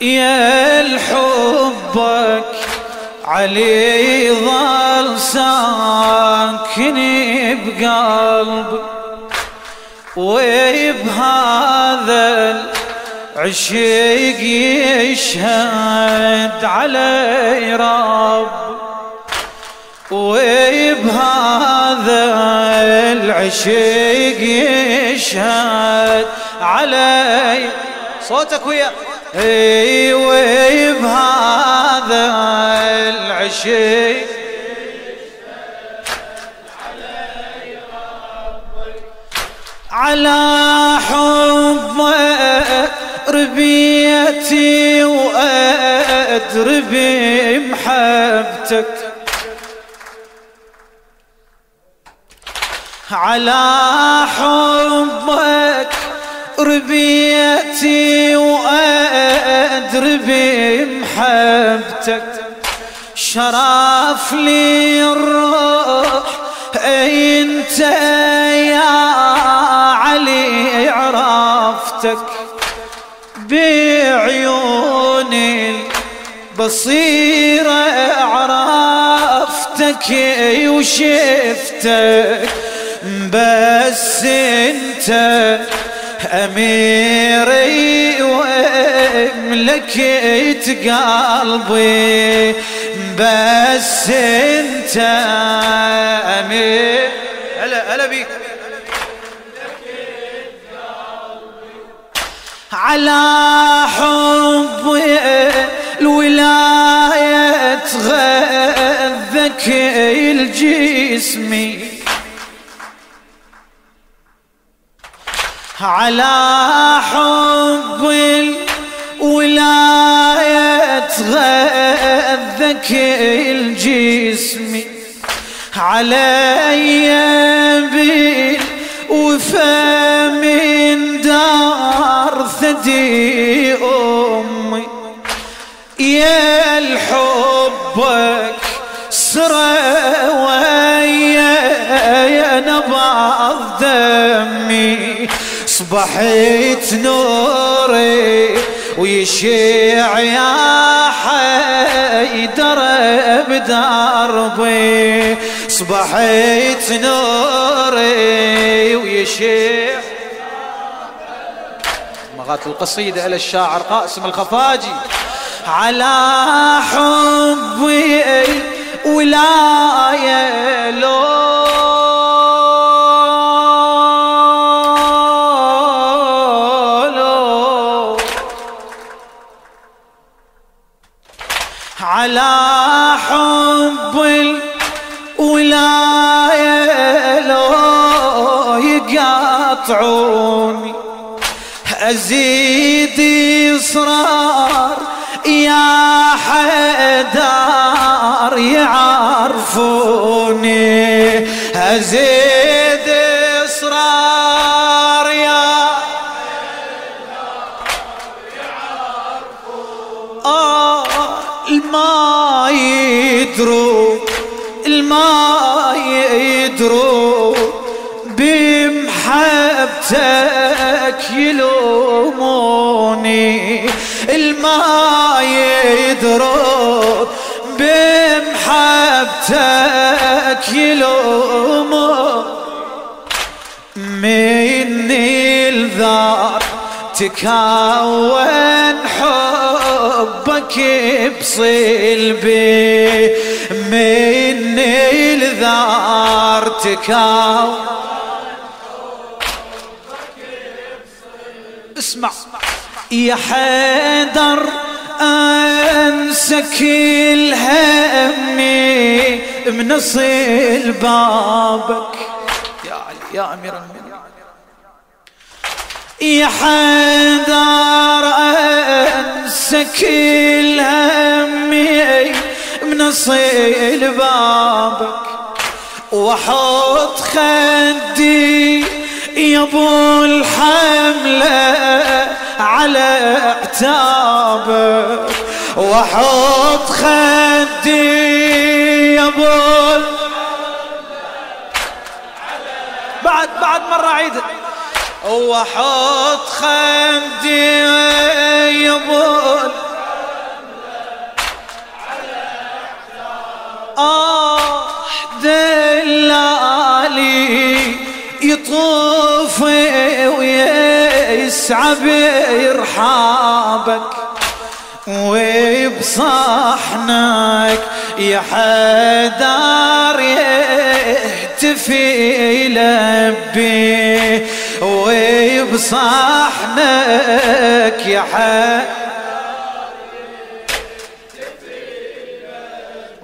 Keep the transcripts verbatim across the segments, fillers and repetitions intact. يا الحبك علي ظل ساكن بقلبي وبهذا العشق يشهد علي رب وبهذا العشق يشهد علي صوتك ويا اي وبهذا العشق علي ربك على حبك ربيتي وأدرب محبتك على حبك ربيتي وأدري بمحبتك شرف لي الروح أنت يا علي عرفتك بعيوني البصيرة عرفتك وشفتك بس انت اميري واملكت قلبي بس انت امير هلا هلا بيك على حبي الولاية تغذك الجسمي على حب الولاية تغذك الجسم علي بالوفا من دار ثدي أمي يا الحبك سرى ويا نبض دمي صبحت نوري ويشيع يا حيدر بدربي صبحت نوري ويشيع نغمات القصيدة إلى الشاعر قاسم الخفاجي على حبي ولاية لو على حب الولاية لو يقاطعوني أزيد إصرار يا حدار يعرفوني أزيد إصرار يا حدار يعرفوني الما يدرو الما يدرو بمحبتك يلوموني الما يدرو بمحبتك يلوموني مني الذار تكون حبك بصلبي مني الذار تكون اسمع يا حيدر انسى كل همي من صل بابك يا علي يا امير المؤمنين يا حيدر انسى كل همي من صيل بابك واحط خدي يا ابو الحمله على اعتابك واحط خدي يا ابو الحمله بعد بعد مره عيدها وحط خدي يا بول آه دلالي يطوفي ويسعى برحابك وبصحنك يا حدار يهتفي لبي وبصحنك يا حدار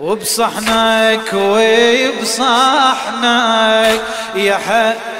وبصحنك وبصحنك يا حق